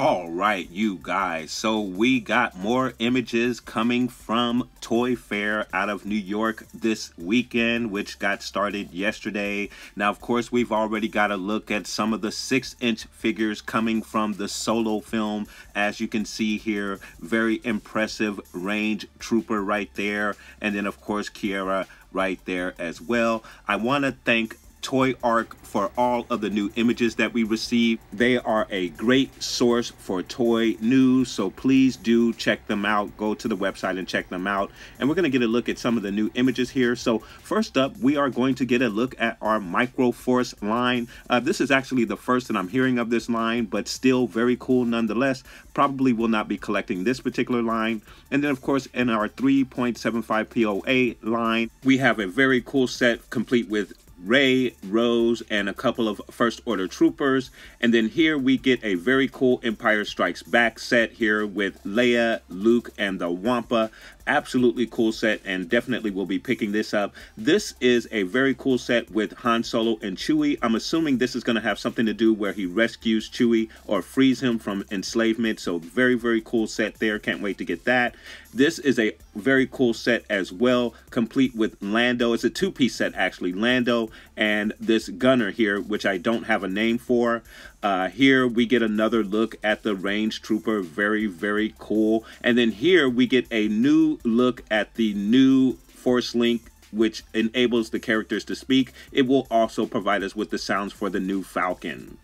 All right, you guys, so we got more images coming from Toy Fair out of New York this weekend, which got started yesterday. Now, of course, we've already got a look at some of the 6-inch figures coming from the Solo film. As you can see here, very impressive Range Trooper right there. And then, of course, Qi'ra right there as well. I want to thank Toy Ark for all of the new images that we receive. They are a great source for toy news, so please do check them out. Go to the website and check them out. And we're going to get a look at some of the new images here. So first up, we are going to get a look at our Microforce line. This is actually the first that I'm hearing of this line, but still very cool nonetheless. Probably will not be collecting this particular line. And then, of course, in our 3.75 POA line, we have a very cool set complete with Ray, Rose, and a couple of First Order troopers. And then here we get a very cool Empire Strikes Back set here with Leia, Luke, and the Wampa. Absolutely cool set, and definitely will be picking this up. This is a very cool set with Han Solo and Chewie. I'm assuming this is going to have something to do where he rescues Chewie or frees him from enslavement. So very, very cool set there. Can't wait to get that. This is a very cool set as well, complete with Lando. It's a two-piece set, actually. Lando and this gunner here, which I don't have a name for. Here we get another look at the Range Trooper. Very, very cool. And then here we get a new look at the new Force Link, which enables the characters to speak. It will also provide us with the sounds for the new Falcon.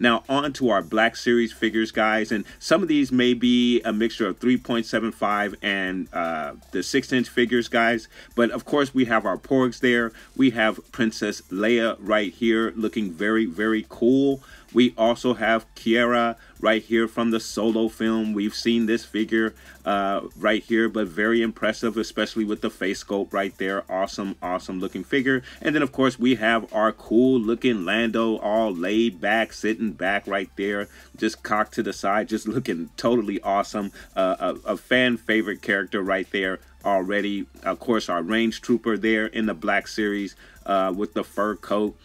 Now on to our Black Series figures, guys, and some of these may be a mixture of 3.75 and the 6-inch figures, guys, but of course we have our Porgs there. We have Princess Leia right here looking very, very cool. We also have Qi'ra right here from the Solo film. We've seen this figure right here, but very impressive, especially with the face sculpt right there. Awesome, awesome looking figure. And then, of course, we have our cool looking Lando, all laid back, sitting back right there, just cocked to the side, just looking totally awesome. A fan favorite character right there already. Of course, our Range Trooper there in the Black Series with the fur coat.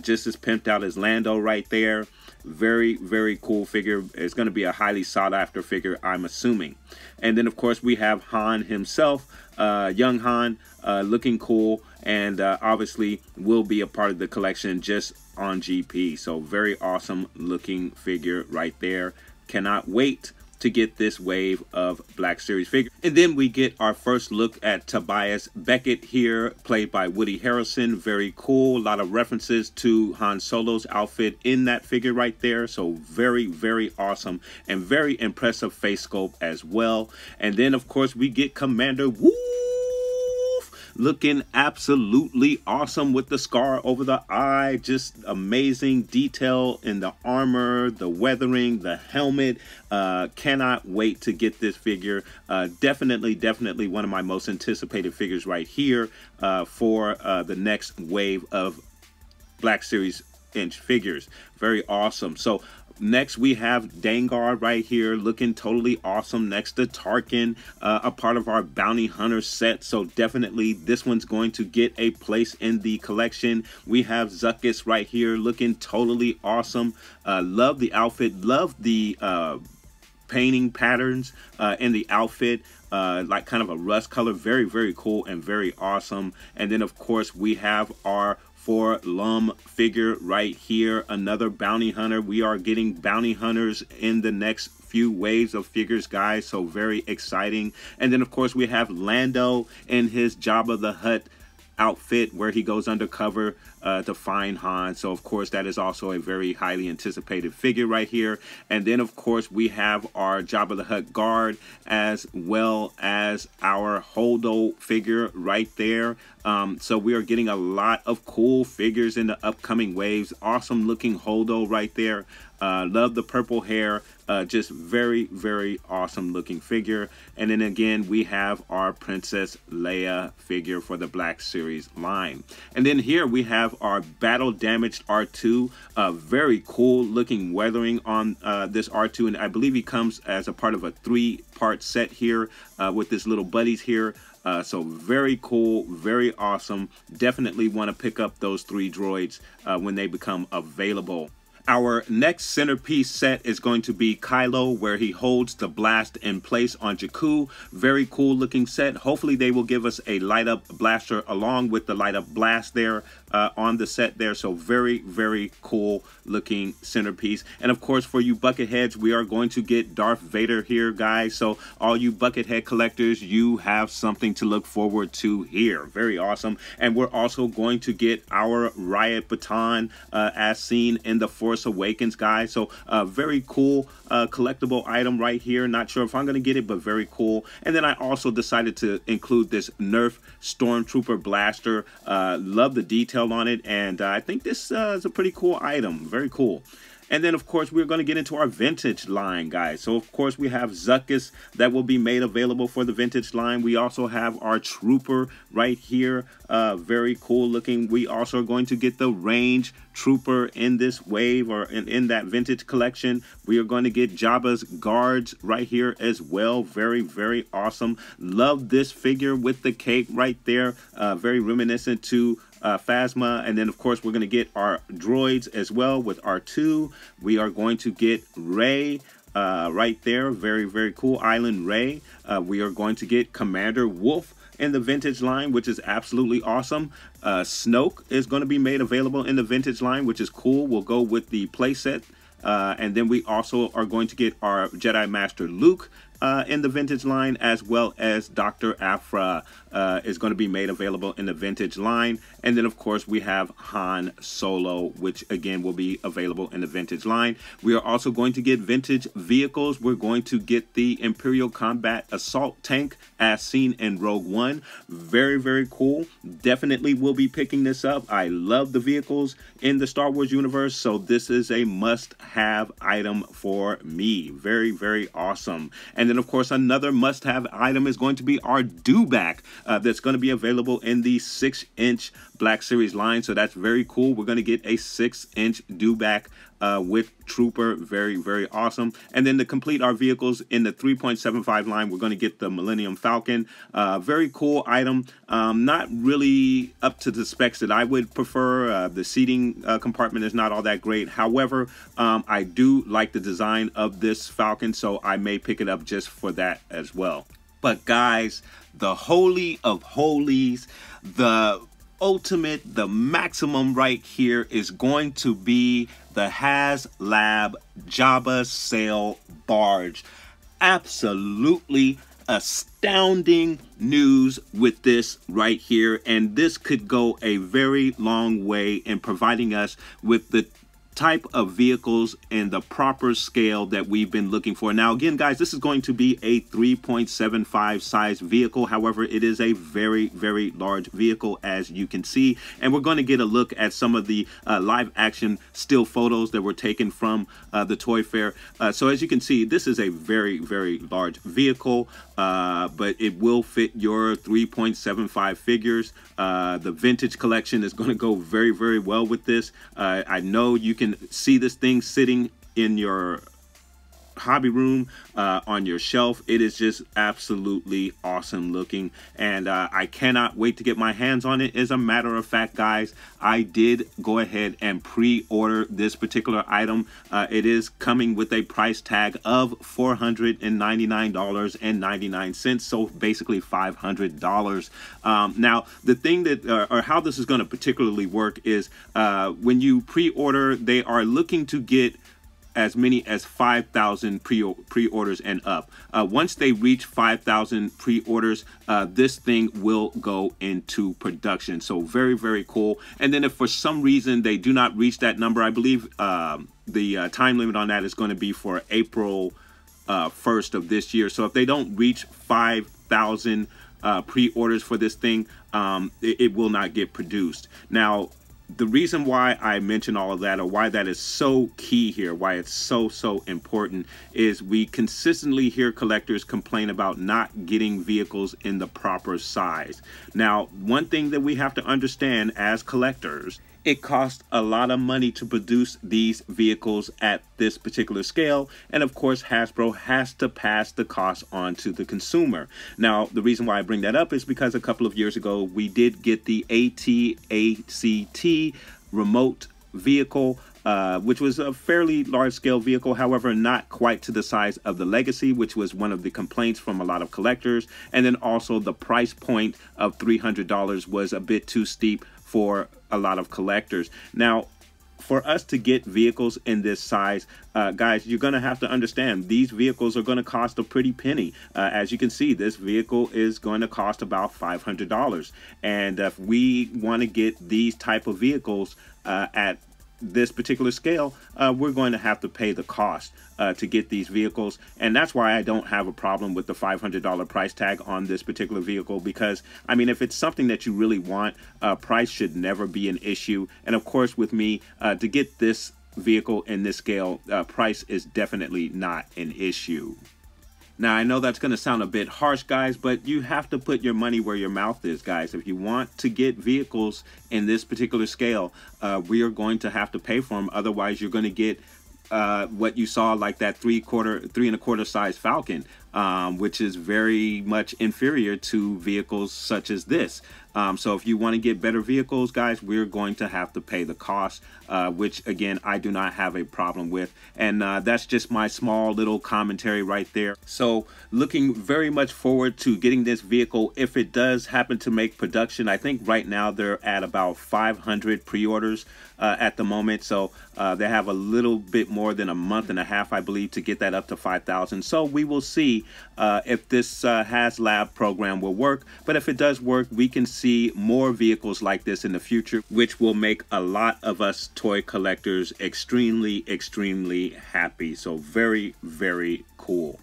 Just as pimped out as Lando right there. Very, very cool figure. It's going to be a highly sought after figure, I'm assuming. And then, of course, we have Han himself, young Han, looking cool, and obviously will be a part of the collection just on GP. So very awesome looking figure right there. Cannot wait to get this wave of Black Series figure. And then we get our first look at Tobias Beckett here, played by Woody Harrison. Very cool. A lot of references to Han Solo's outfit in that figure right there. So very, very awesome and very impressive face sculpt as well. And then, of course, we get Commander Woo, looking absolutely awesome with the scar over the eye. Just amazing detail in the armor, the weathering, the helmet. Cannot wait to get this figure. Definitely one of my most anticipated figures right here for the next wave of Black Series inch figures. Very awesome. So next we have Dengar right here looking totally awesome next to Tarkin, a part of our bounty hunter set. So definitely this one's going to get a place in the collection. We have Zuckus right here looking totally awesome. Love the outfit, love the painting patterns in the outfit, like kind of a rust color. Very, very cool and very awesome. And then, of course, we have our 4-LOM figure right here, another bounty hunter. We are getting bounty hunters in the next few waves of figures, guys, so very exciting. And then, of course, we have Lando in his Jabba the Hutt outfit where he goes undercover to find Han. So, of course, that is also a very highly anticipated figure right here. And then, of course, we have our Jabba the Hutt guard as well as our Holdo figure right there. So we are getting a lot of cool figures in the upcoming waves. Awesome looking Holdo right there. Love the purple hair. Just very, very awesome looking figure. And then again, we have our Princess Leia figure for the Black Series line. And then here we have our battle damaged R2. Very cool looking weathering on this R2. And I believe he comes as a part of a 3-part set here with his little buddies here. So very cool, very awesome. Definitely want to pick up those 3 droids when they become available. Our next centerpiece set is going to be Kylo, where he holds the blast in place on Jakku. Very cool looking set. Hopefully they will give us a light up blaster along with the light up blast there on the set there. So very, very cool looking centerpiece. And of course, for you Bucketheads, we are going to get Darth Vader here, guys. So all you Buckethead collectors, you have something to look forward to here. Very awesome. And we're also going to get our Riot Baton as seen in the Force Awakens, guys. So very cool collectible item right here. Not sure if I'm gonna get it, but very cool. And then I also decided to include this Nerf Stormtrooper blaster. Love the detail on it, and I think this is a pretty cool item. Very cool. And then, of course, we're going to get into our vintage line, guys. So, of course, we have Zuckus that will be made available for the vintage line. We also have our Trooper right here. Very cool looking. We also are going to get the Range Trooper in this wave, or in that vintage collection. We are going to get Jabba's guards right here as well. Very, very awesome. Love this figure with the cape right there. Very reminiscent to Phasma. And then, of course, we're going to get our droids as well with R2. We are going to get Rey right there. Very, very cool. Island Rey. We are going to get Commander Wolf in the vintage line, which is absolutely awesome. Snoke is going to be made available in the vintage line, which is cool. We'll go with the playset. And then we also are going to get our Jedi Master Luke in the vintage line, as well as Dr. Aphra is going to be made available in the vintage line. And then, of course, we have Han Solo, which again will be available in the vintage line. We are also going to get vintage vehicles. We're going to get the Imperial Combat Assault Tank as seen in Rogue One. Very, very cool. Definitely will be picking this up. I love the vehicles in the Star Wars universe, so this is a must-have item for me. Very, very awesome. And then, of course, another must-have item is going to be our dewback that's going to be available in the 6-inch Black Series line. So that's very cool. We're going to get a 6-inch dewback with Trooper. Very, very awesome. And then to complete our vehicles in the 3.75 line, we're going to get the Millennium Falcon. Very cool item. Not really up to the specs that I would prefer. The seating compartment is not all that great. However, I do like the design of this Falcon, so I may pick it up just for that as well. But guys, the holy of holies, the ultimate, the maximum right here is going to be the HasLab Jabba Sail Barge. Absolutely astounding news with this right here, and this could go a very long way in providing us with the type of vehicles and the proper scale that we've been looking for. Now, again, guys, this is going to be a 3.75 size vehicle. However, it is a very, very large vehicle, as you can see. And we're going to get a look at some of the live action still photos that were taken from the toy fair. So as you can see, this is a very, very large vehicle, but it will fit your 3.75 figures. The vintage collection is going to go very, very well with this. I know you can see this thing sitting in your hobby room on your shelf. It is just absolutely awesome looking, and I cannot wait to get my hands on it. As a matter of fact, guys, I did go ahead and pre-order this particular item. It is coming with a price tag of $499.99, so basically $500. Now, the thing that or how this is going to particularly work is when you pre-order, they are looking to get as many as 5,000 pre-orders and up. Once they reach 5,000 pre-orders, this thing will go into production. So very, very cool. And then if for some reason they do not reach that number, I believe the time limit on that is going to be for April 1st of this year. So if they don't reach 5,000 pre-orders for this thing, it will not get produced. Now, the reason why I mention all of that, or why that is so key here, why it's so important, is we consistently hear collectors complain about not getting vehicles in the proper size. Now, one thing that we have to understand as collectors, it costs a lot of money to produce these vehicles at this particular scale. And of course, Hasbro has to pass the cost on to the consumer. Now, the reason why I bring that up is because a couple of years ago, we did get the AT-ACT remote vehicle which was a fairly large-scale vehicle, however, not quite to the size of the Legacy, which was one of the complaints from a lot of collectors. And then also the price point of $300 was a bit too steep for a lot of collectors. Now, for us to get vehicles in this size, guys, you're going to have to understand these vehicles are going to cost a pretty penny. As you can see, this vehicle is going to cost about $500. And if we want to get these type of vehicles at this particular scale, we're going to have to pay the cost to get these vehicles. And that's why I don't have a problem with the $500 price tag on this particular vehicle, because I mean, if it's something that you really want, price should never be an issue. And of course, with me, to get this vehicle in this scale, price is definitely not an issue. Now, I know that's going to sound a bit harsh, guys, but you have to put your money where your mouth is, guys. If you want to get vehicles in this particular scale, we are going to have to pay for them. Otherwise, you're going to get what you saw, like that three and a quarter size Falcon, which is very much inferior to vehicles such as this. So if you want to get better vehicles, guys, we're going to have to pay the cost, which again, I do not have a problem with. And that's just my small little commentary right there. So looking very much forward to getting this vehicle if it does happen to make production. I think right now they're at about 500 pre-orders at the moment. So they have a little bit more than a month and a half, I believe, to get that up to 5,000. So we will see if this HasLab program will work. But if it does work, we can see more vehicles like this in the future, which will make a lot of us toy collectors extremely happy. So very cool.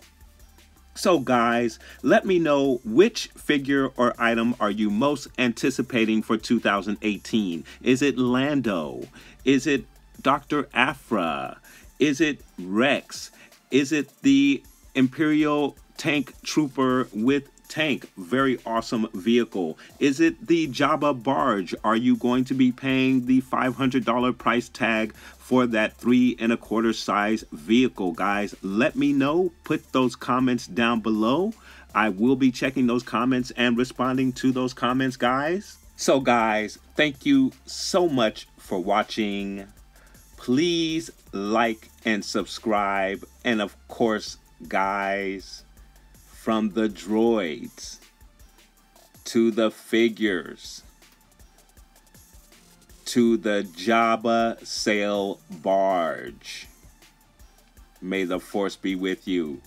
So guys, let me know which figure or item are you most anticipating for 2018. Is it Lando? Is it Dr. Aphra? Is it Rex? Is it the Imperial tank trooper with tank? Very awesome vehicle. Is it the Jabba barge? Are you going to be paying the $500 price tag for that 3¼ size vehicle, guys? Let me know. Put those comments down below. I will be checking those comments and responding to those comments, guys. So guys, thank you so much for watching. Please like and subscribe, and of course, guys, from the droids to the figures to the Jabba Sail Barge, may the Force be with you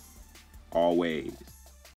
always.